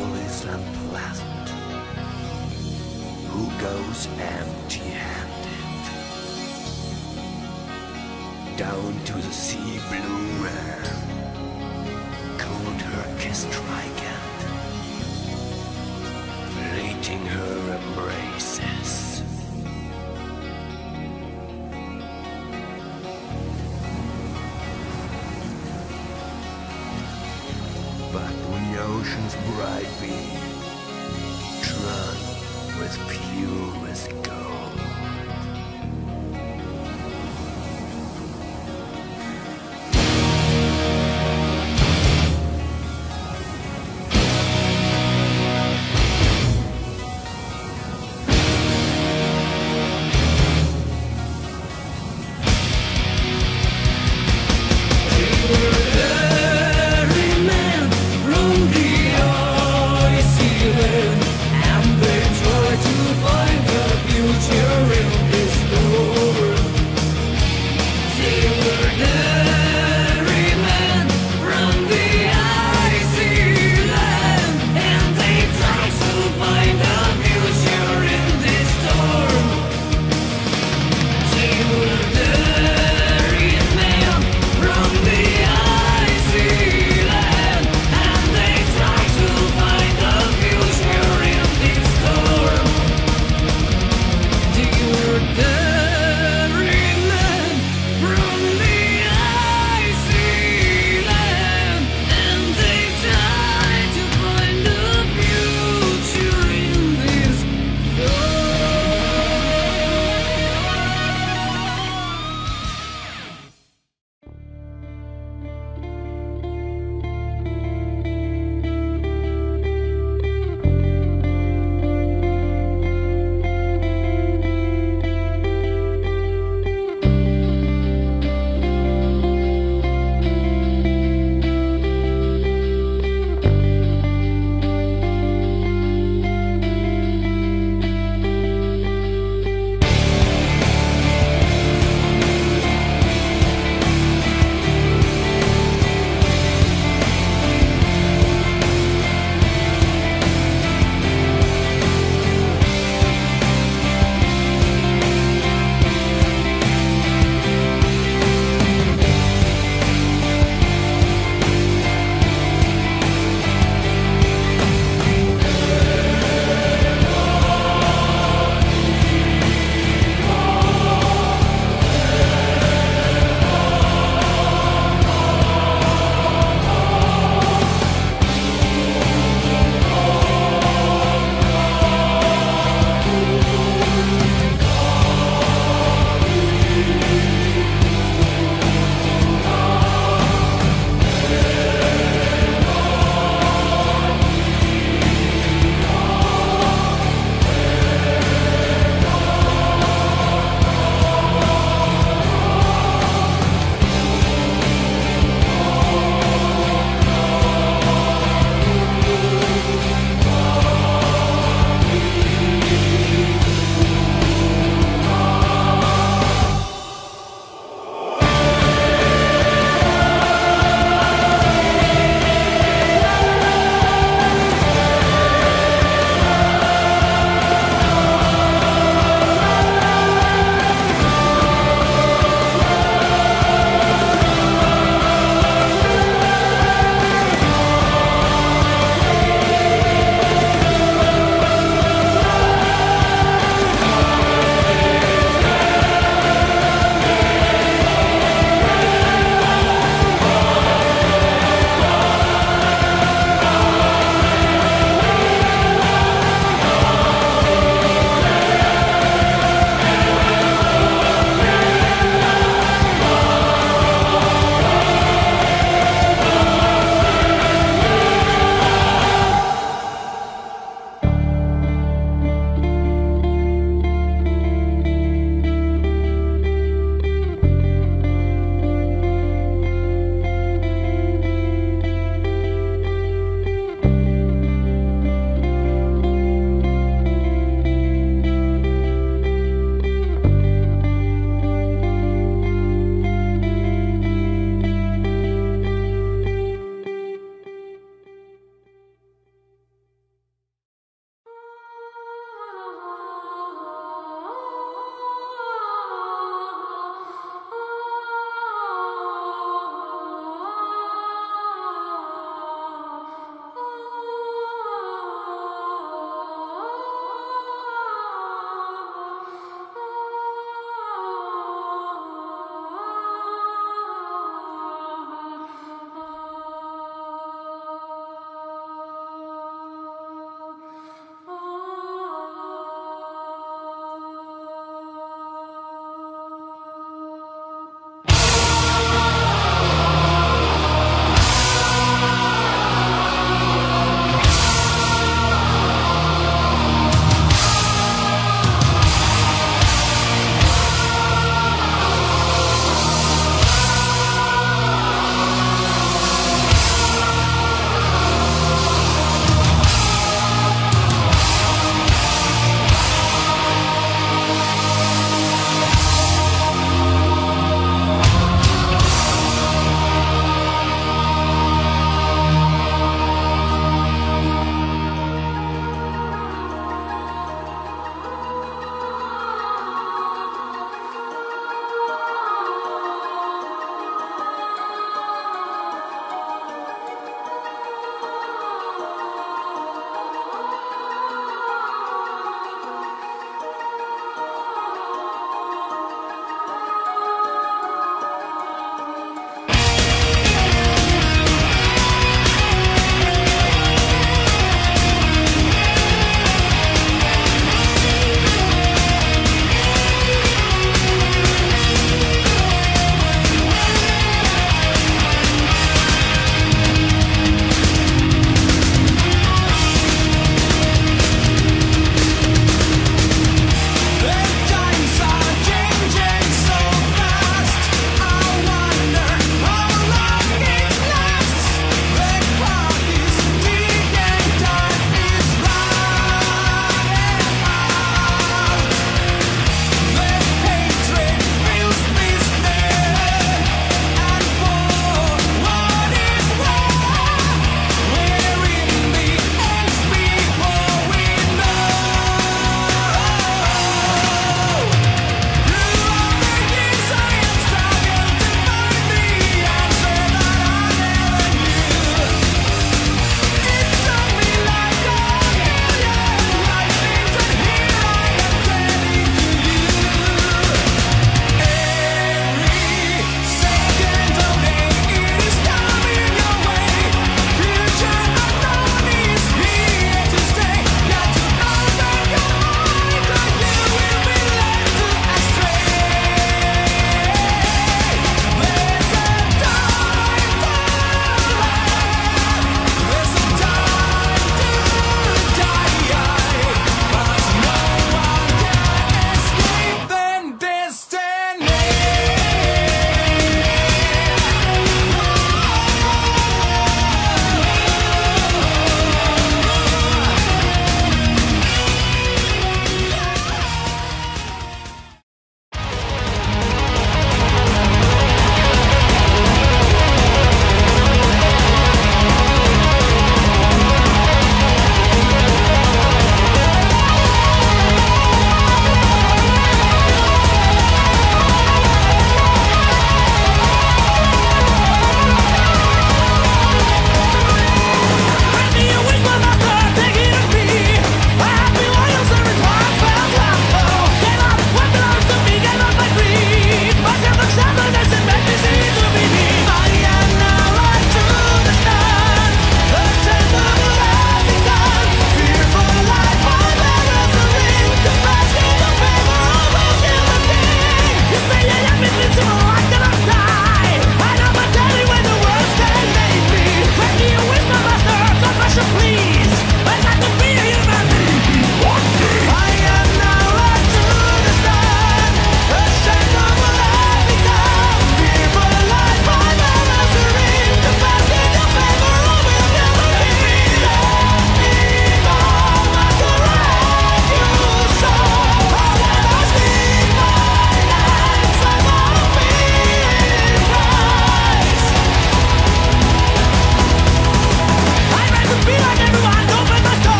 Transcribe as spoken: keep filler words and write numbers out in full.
always unpleasant. Who goes empty-handed down to the sea blue where cold her kiss trident, fleeting her embraces. But when the ocean's bright be drunk with purest gold,